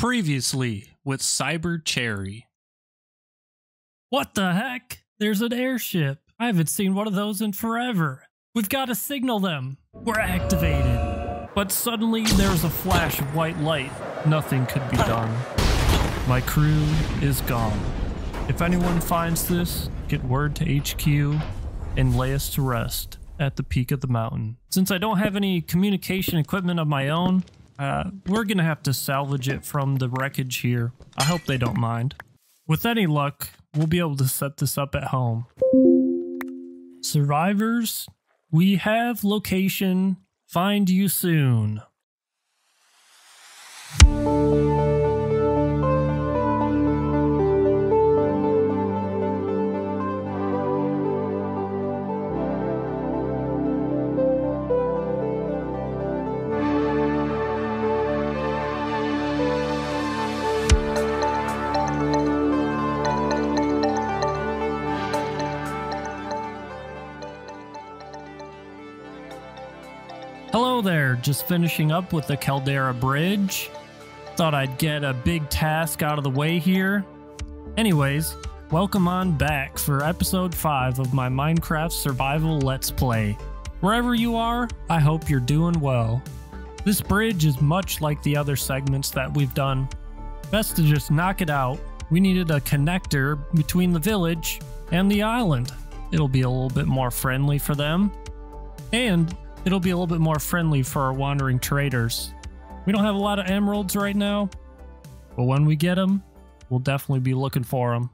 Previously with Cyber Cherry. What the heck? There's an airship. I haven't seen one of those in forever. We've got to signal them. We're activated. But suddenly there's a flash of white light. Nothing could be done. My crew is gone. If anyone finds this, get word to HQ and lay us to rest at the peak of the mountain. Since I don't have any communication equipment of my own, we're gonna have to salvage it from the wreckage here. I hope they don't mind. With any luck, we'll be able to set this up at home. Survivors, we have location. Find you soon. Hello there, just finishing up with the Caldera Bridge. Thought I'd get a big task out of the way here. Anyways, welcome on back for episode 5 of my Minecraft survival let's play. Wherever you are, I hope you're doing well. This bridge is much like the other segments that we've done. Best to just knock it out. We needed a connector between the village and the island. It'll be a little bit more friendly for them. And it'll be a little bit more friendly for our wandering traders. We don't have a lot of emeralds right now, but when we get them, we'll definitely be looking for them.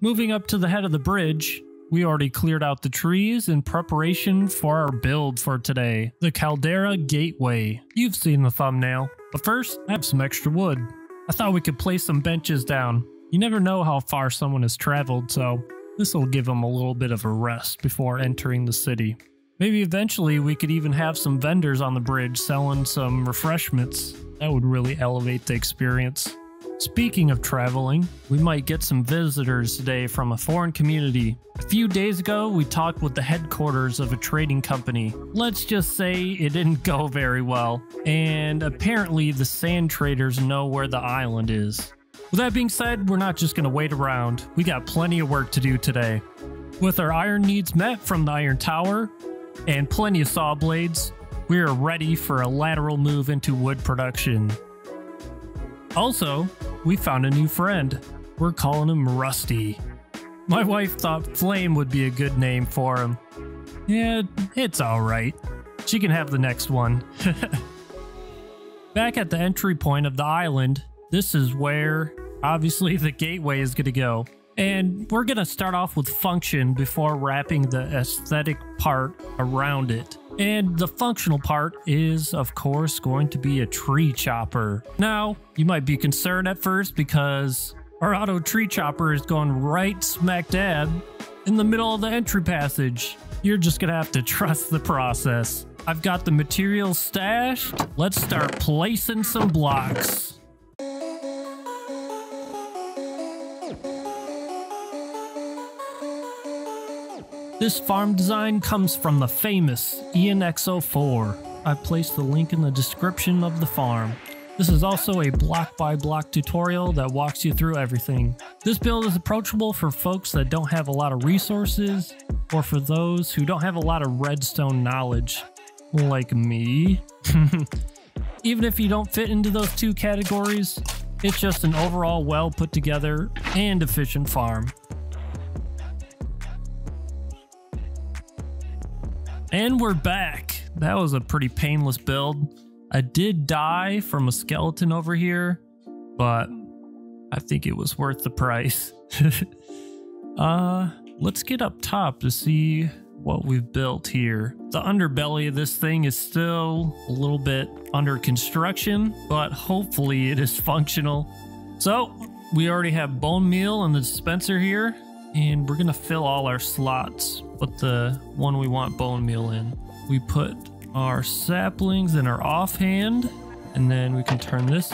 Moving up to the head of the bridge, we already cleared out the trees in preparation for our build for today, the Caldera Gateway. You've seen the thumbnail, but first, I have some extra wood. I thought we could place some benches down. You never know how far someone has traveled, so this'll give them a little bit of a rest before entering the city. Maybe eventually we could even have some vendors on the bridge selling some refreshments. That would really elevate the experience. Speaking of traveling, we might get some visitors today from a foreign community. A few days ago, we talked with the headquarters of a trading company. Let's just say it didn't go very well. And apparently the sand traders know where the island is. With that being said, we're not just going to wait around. We got plenty of work to do today. With our iron needs met from the Iron Tower, and plenty of saw blades, we are ready for a lateral move into wood production. Also, we found a new friend. We're calling him Rusty. My wife thought Flame would be a good name for him. Yeah, it's alright. She can have the next one. Back at the entry point of the island, this is where, obviously, the gateway is going to go. And we're going to start off with function before wrapping the aesthetic part around it. And the functional part is, of course, going to be a tree chopper. Now, you might be concerned at first because our auto tree chopper is going right smack dab in the middle of the entry passage. You're just going to have to trust the process. I've got the materials stashed. Let's start placing some blocks. This farm design comes from the famous ianxofour. I've placed the link in the description of the farm. This is also a block-by-block tutorial that walks you through everything. This build is approachable for folks that don't have a lot of resources or for those who don't have a lot of redstone knowledge, like me. Even if you don't fit into those two categories, it's just an overall well put together and efficient farm. And we're back. That was a pretty painless build. I did die from a skeleton over here, but I think it was worth the price. Let's get up top to see what we've built here. The underbelly of this thing is still a little bit under construction, but hopefully it is functional. So we already have bone meal in the dispenser here, and we're gonna fill all our slots with the one we want bone meal in. We put our saplings in our offhand, and then we can turn this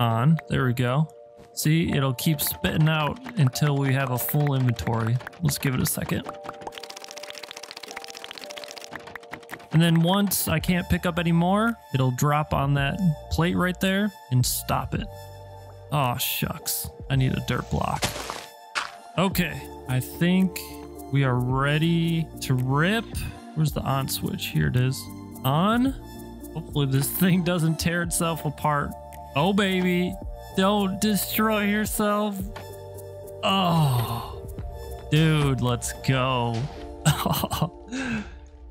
on. There we go. See, it'll keep spitting out until we have a full inventory. Let's give it a second. And then once I can't pick up any more, it'll drop on that plate right there and stop it. Oh, shucks. I need a dirt block. Okay, I think we are ready to rip. Where's the on switch? Here it is. On. Hopefully this thing doesn't tear itself apart. Oh, baby. Don't destroy yourself. Oh, dude, let's go.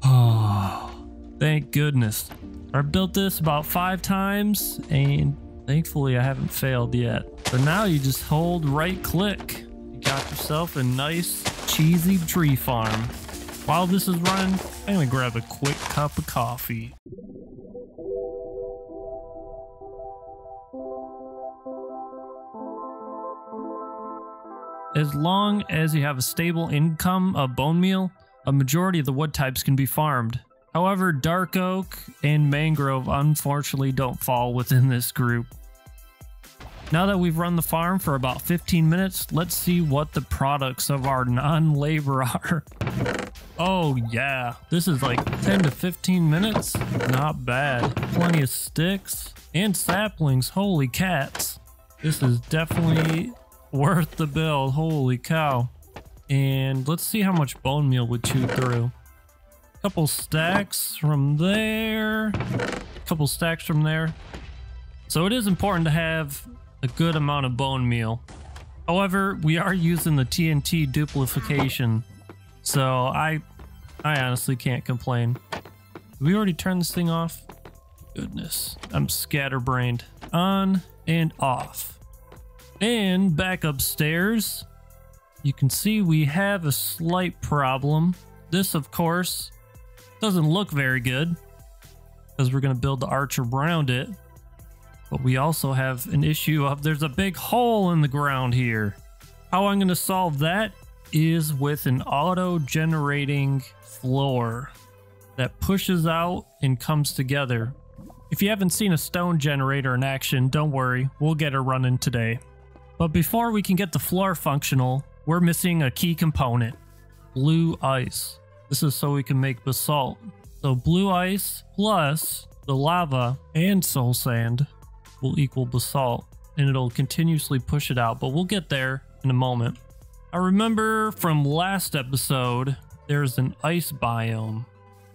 Oh, thank goodness. I built this about 5 times and thankfully I haven't failed yet. But now you just hold right click. You got yourself a nice cheesy tree farm. While this is running, I'm gonna grab a quick cup of coffee. As long as you have a stable income of bone meal, a majority of the wood types can be farmed. However, dark oak and mangrove unfortunately don't fall within this group. Now that we've run the farm for about 15 minutes, let's see what the products of our non-labor are. Oh yeah, this is like 10 to 15 minutes. Not bad. Plenty of sticks and saplings. Holy cats. This is definitely worth the build, holy cow. And let's see how much bone meal we chew through. Couple stacks from there. Couple stacks from there. So it is important to have a good amount of bone meal. However, we are using the TNT duplication, so I honestly can't complain. Did we already turn this thing off? Goodness, I'm scatterbrained. On and off. And back upstairs, you can see we have a slight problem. This, of course, doesn't look very good because we're going to build the arch around it. But we also have an issue of there's a big hole in the ground here. How I'm going to solve that is with an auto-generating floor that pushes out and comes together. If you haven't seen a stone generator in action, don't worry, we'll get her running today. But before we can get the floor functional, we're missing a key component. Blue ice. This is so we can make basalt. So blue ice plus the lava and soul sand will equal basalt, and it'll continuously push it out, but we'll get there in a moment. I remember from last episode, there's an ice biome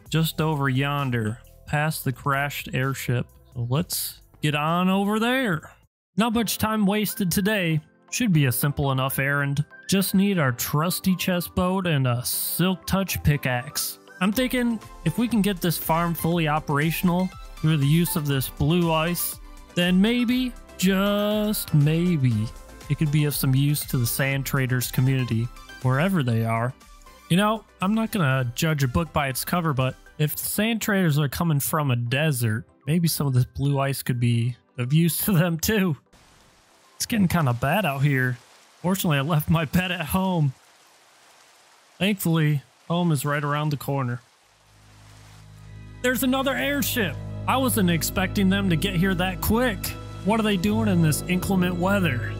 just over yonder, past the crashed airship. So let's get on over there. Not much time wasted today. Should be a simple enough errand. Just need our trusty chest boat and a silk touch pickaxe. I'm thinking if we can get this farm fully operational through the use of this blue ice, then maybe, just maybe, it could be of some use to the sand traders community, wherever they are. You know, I'm not gonna judge a book by its cover, but if sand traders are coming from a desert, maybe some of this blue ice could be of use to them too. It's getting kind of bad out here. Fortunately, I left my pet at home. Thankfully, home is right around the corner. There's another airship. I wasn't expecting them to get here that quick. What are they doing in this inclement weather?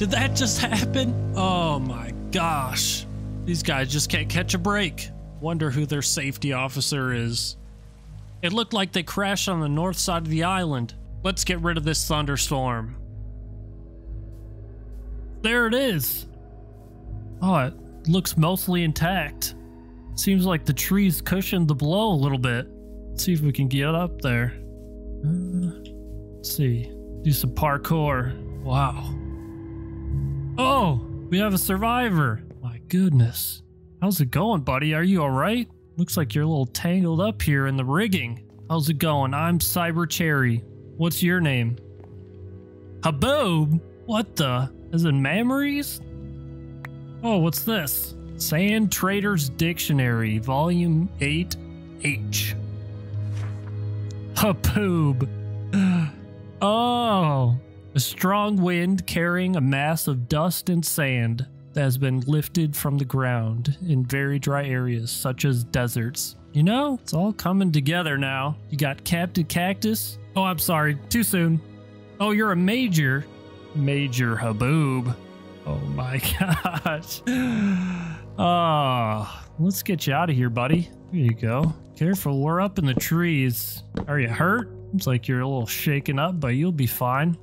Did that just happen? Oh my gosh. These guys just can't catch a break. Wonder who their safety officer is. It looked like they crashed on the north side of the island. Let's get rid of this thunderstorm. There it is. Oh, it looks mostly intact. Seems like the trees cushioned the blow a little bit. Let's see if we can get up there. Let's see. Do some parkour. Wow. Oh, we have a survivor. My goodness. How's it going, buddy? Are you all right? Looks like you're a little tangled up here in the rigging. How's it going? I'm Cyber Cherry. What's your name? Haboob? What the? Is it memories? Oh, what's this? Sand Trader's Dictionary, Volume 8H. Haboob. Oh. A strong wind carrying a mass of dust and sand. that has been lifted from the ground in very dry areas such as deserts. You know, it's all coming together now. You got Captain Cactus. Oh, I'm sorry, too soon. Oh, you're a major. Major Haboob. Oh my gosh. Oh, let's get you out of here, buddy. There you go. Careful, we're up in the trees. Are you hurt? Looks like you're a little shaken up, but you'll be fine.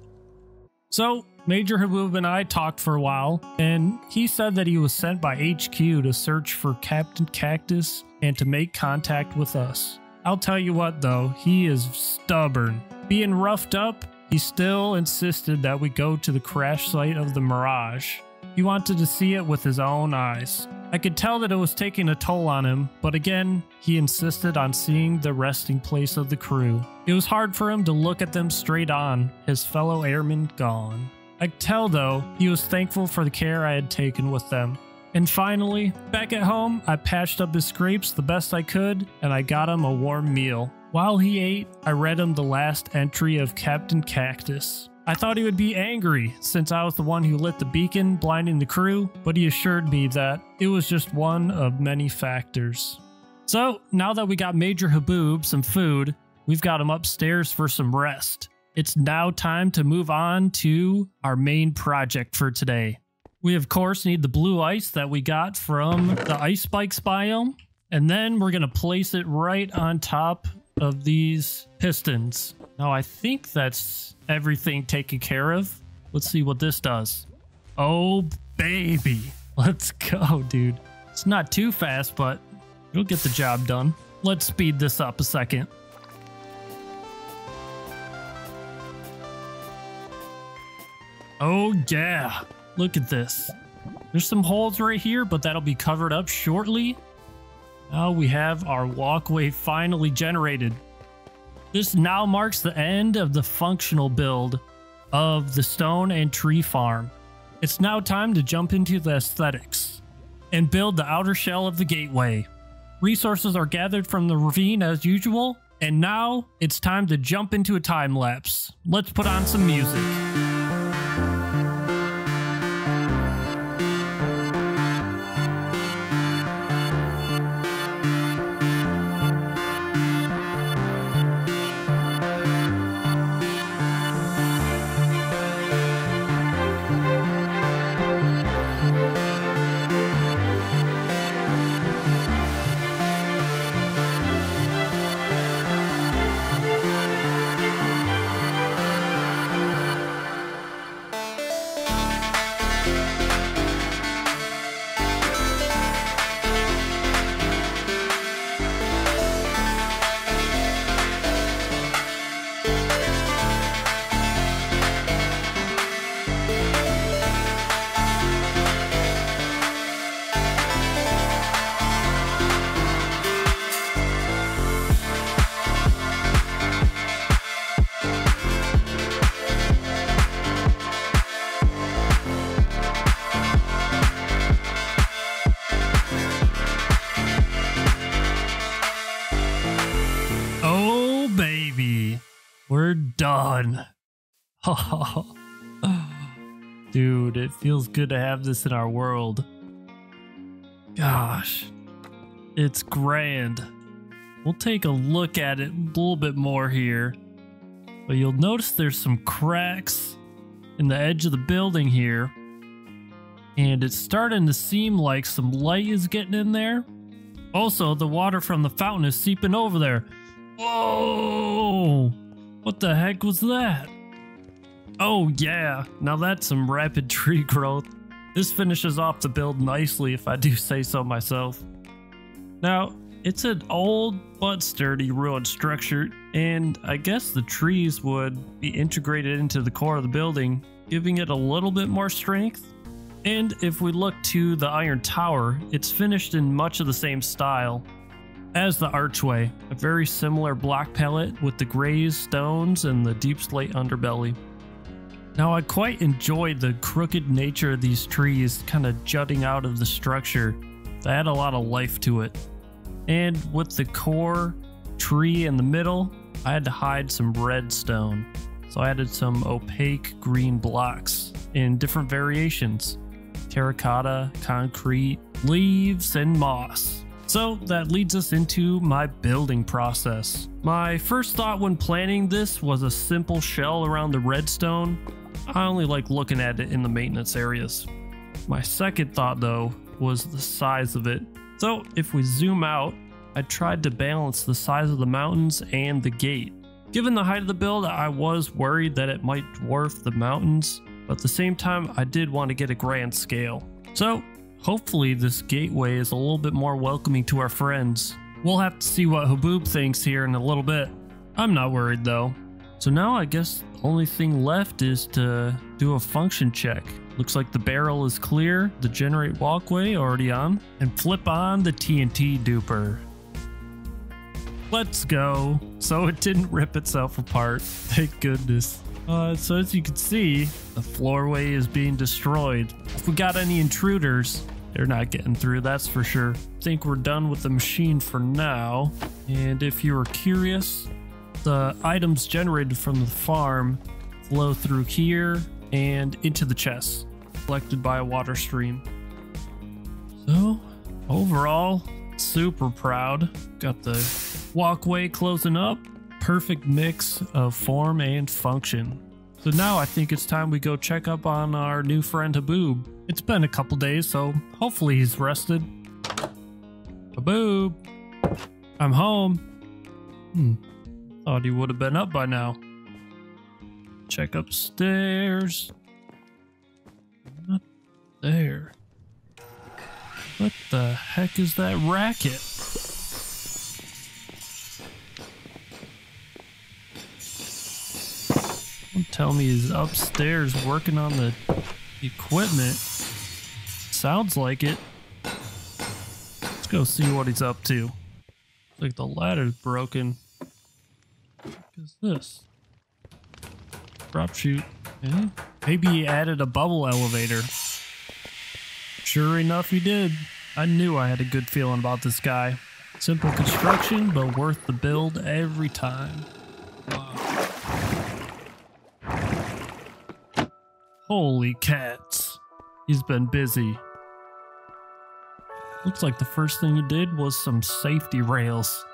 So, Major Haboob and I talked for a while, and he said that he was sent by HQ to search for Captain Cactus and to make contact with us. I'll tell you what though, he is stubborn. Being roughed up, he still insisted that we go to the crash site of the Mirage. He wanted to see it with his own eyes. I could tell that it was taking a toll on him, but again, he insisted on seeing the resting place of the crew. It was hard for him to look at them straight on, his fellow airmen gone. I could tell though, he was thankful for the care I had taken with them. And finally, back at home, I patched up his scrapes the best I could, and I got him a warm meal. While he ate, I read him the last entry of Captain Cactus. I thought he would be angry, since I was the one who lit the beacon, blinding the crew, but he assured me that it was just one of many factors. So, now that we got Major Haboob some food, we've got him upstairs for some rest. It's now time to move on to our main project for today. We of course need the blue ice that we got from the ice spikes biome, and then we're gonna place it right on top of these pistons. Now I think that's everything taken care of. Let's see what this does. Oh baby, let's go dude. It's not too fast, but it'll get the job done. Let's speed this up a second. Oh yeah, look at this. There's some holes right here, but that'll be covered up shortly. Now we have our walkway finally generated. This now marks the end of the functional build of the stone and tree farm. It's now time to jump into the aesthetics and build the outer shell of the gateway. Resources are gathered from the ravine as usual, and now it's time to jump into a time lapse. Let's put on some music. Oh, dude, it feels good to have this in our world. Gosh, it's grand. We'll take a look at it a little bit more here, but you'll notice there's some cracks in the edge of the building here, and it's starting to seem like some light is getting in there. Also, the water from the fountain is seeping over there. Whoa! What the heck was that? Oh yeah, now that's some rapid tree growth. This finishes off the build nicely if I do say so myself. Now, it's an old but sturdy ruined structure, and I guess the trees would be integrated into the core of the building, giving it a little bit more strength. And if we look to the Iron Tower, it's finished in much of the same style as the archway, a very similar block palette with the gray stones and the deep slate underbelly. Now I quite enjoy the crooked nature of these trees kind of jutting out of the structure. They add a lot of life to it. And with the core tree in the middle, I had to hide some redstone. So I added some opaque green blocks in different variations. terracotta, concrete, leaves, and moss. So that leads us into my building process. My first thought when planning this was a simple shell around the redstone. I only like looking at it in the maintenance areas. My second thought though was the size of it. So if we zoom out, I tried to balance the size of the mountains and the gate. Given the height of the build, I was worried that it might dwarf the mountains, but at the same time, I did want to get a grand scale. So hopefully this gateway is a little bit more welcoming to our friends. We'll have to see what Haboob thinks here in a little bit. I'm not worried though. So now I guess the only thing left is to do a function check. Looks like the barrel is clear, the generate walkway already on, and flip on the TNT duper. Let's go. So it didn't rip itself apart. Thank goodness. So as you can see, the floorway is being destroyed. If we got any intruders, they're not getting through, that's for sure. I think we're done with the machine for now. And if you were curious, the items generated from the farm flow through here and into the chests, collected by a water stream. So overall, super proud. Got the walkway closing up. Perfect mix of form and function. So now I think it's time we go check up on our new friend Haboob. It's been a couple days, so hopefully he's rested. Haboob, I'm home. Thought he would have been up by now. Check upstairs. Not there. What the heck is that racket? Don't tell me he's upstairs working on the equipment. Sounds like it. Let's go see what he's up to. Looks like the ladder's broken. What is this? Drop chute. Yeah. Maybe he added a bubble elevator. Sure enough, he did. I knew I had a good feeling about this guy. Simple construction, but worth the build every time. Wow. Holy cats. He's been busy. Looks like the first thing he did was some safety rails.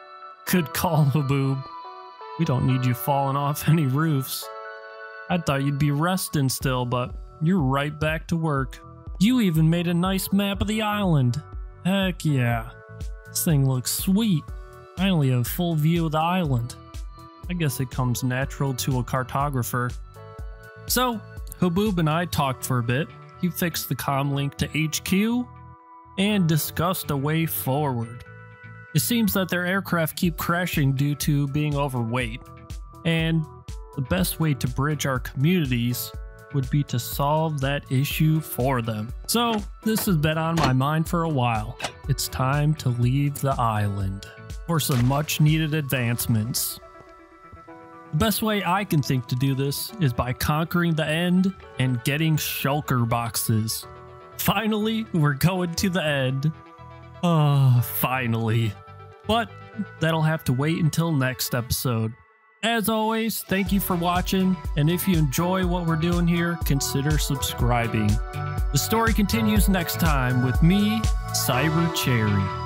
Good call, Haboob. We don't need you falling off any roofs. I thought you'd be resting still, but you're right back to work. You even made a nice map of the island. Heck yeah. This thing looks sweet. I only have full view of the island. I guess it comes natural to a cartographer. So, Haboob and I talked for a bit. He fixed the comm link to HQ and discussed a way forward. It seems that their aircraft keep crashing due to being overweight, and the best way to bridge our communities would be to solve that issue for them. So this has been on my mind for a while. It's time to leave the island for some much needed advancements. The best way I can think to do this is by conquering the end and getting shulker boxes. Finally, we're going to the end. Oh, finally. But that'll have to wait until next episode. As always, thank you for watching, and if you enjoy what we're doing here, consider subscribing. The story continues next time with me, Cyber Cherry.